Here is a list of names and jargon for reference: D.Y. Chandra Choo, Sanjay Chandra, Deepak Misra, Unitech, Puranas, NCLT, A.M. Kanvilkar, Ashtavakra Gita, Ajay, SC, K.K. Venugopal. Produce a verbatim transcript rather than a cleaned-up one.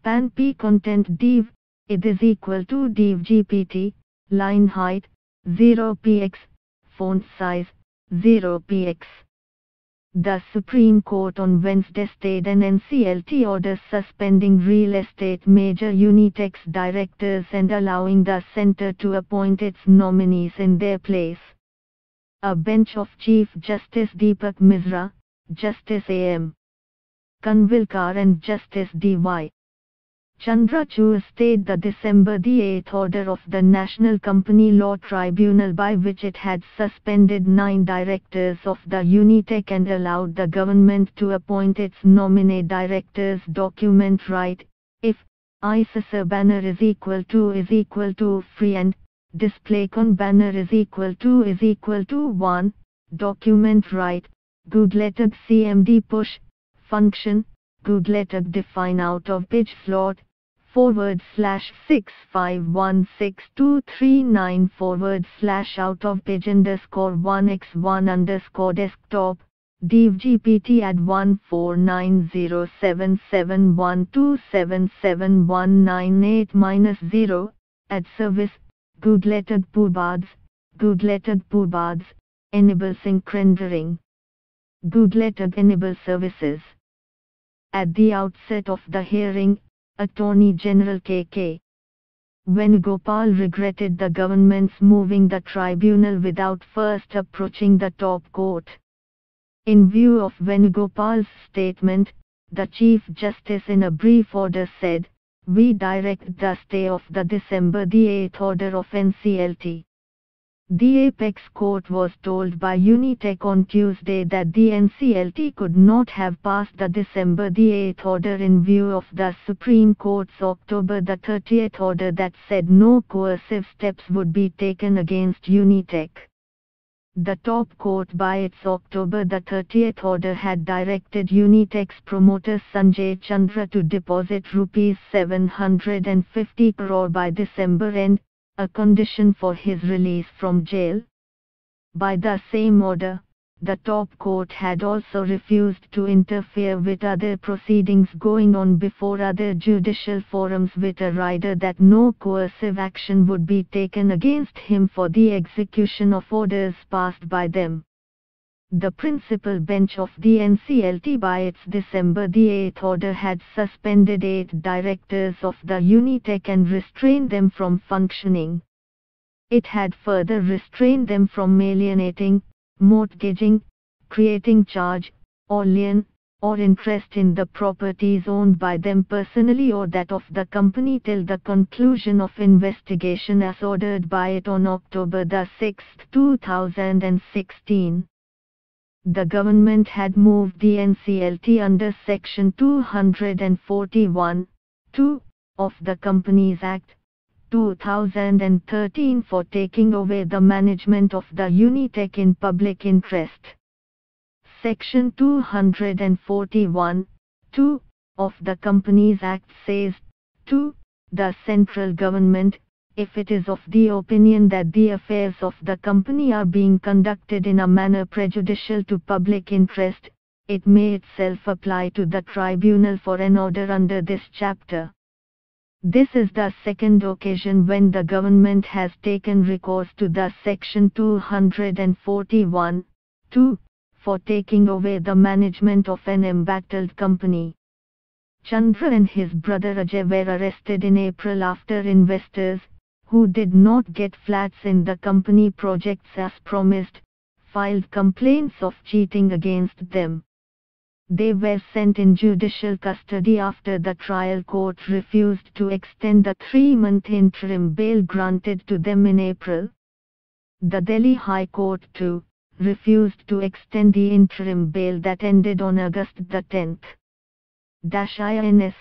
span P content div, it is equal to div G P T, line height, zero pixels, font size, zero pixels. The Supreme Court on Wednesday stayed an N C L T order suspending real estate major Unitech's directors and allowing the center to appoint its nominees in their place. A bench of Chief Justice Deepak Misra, Justice A M Kanvilkar and Justice D Y Chandra Choo stayed the December eighth order of the National Company Law Tribunal by which it had suspended nine directors of the Unitech and allowed the government to appoint its nominee directors. Document right, if I S S A banner is equal to is equal to free and displayCon banner is equal to is equal to one, document right, goodletag C M D push, function, goodletag define out of page slot, forward slash six five one six two three nine forward slash out of page underscore one by one underscore desktop, div G P T at one four nine zero seven seven one two seven seven one nine eight minus zero, at service, goodletag poobads, goodletag poobads, enable sync rendering. Goodletag enable services. At the outset of the hearing, Attorney General K K Venugopal regretted the government's moving the tribunal without first approaching the top court. In view of Venugopal's statement, the Chief Justice in a brief order said, "We direct the stay of the December eighth order of N C L T." The Apex Court was told by Unitech on Tuesday that the N C L T could not have passed the December eighth order in view of the Supreme Court's October thirtieth order that said no coercive steps would be taken against Unitech. The top court by its October thirtieth order had directed Unitech's promoter Sanjay Chandra to deposit rupees seven hundred fifty crore by December end, a condition for his release from jail. By the same order, the top court had also refused to interfere with other proceedings going on before other judicial forums with a rider that no coercive action would be taken against him for the execution of orders passed by them. The principal bench of the N C L T by its December eighth order had suspended eight directors of the Unitech and restrained them from functioning. It had further restrained them from alienating, mortgaging, creating charge, or lien, or interest in the properties owned by them personally or that of the company till the conclusion of investigation as ordered by it on October sixth two thousand sixteen. The government had moved the N C L T under Section two hundred forty-one, two, of the Companies Act, two thousand thirteen for taking away the management of the Unitech in public interest. Section two hundred forty-one, two, of the Companies Act says, two, the central government, if it is of the opinion that the affairs of the company are being conducted in a manner prejudicial to public interest, it may itself apply to the tribunal for an order under this chapter. This is the second occasion when the government has taken recourse to the Section two hundred forty-one, two, for taking away the management of an embattled company. Chandra and his brother Ajay were arrested in April after investors, who did not get flats in the company projects as promised, filed complaints of cheating against them. They were sent in judicial custody after the trial court refused to extend the three-month interim bail granted to them in April. The Delhi High Court too, refused to extend the interim bail that ended on August the tenth. Dash ins.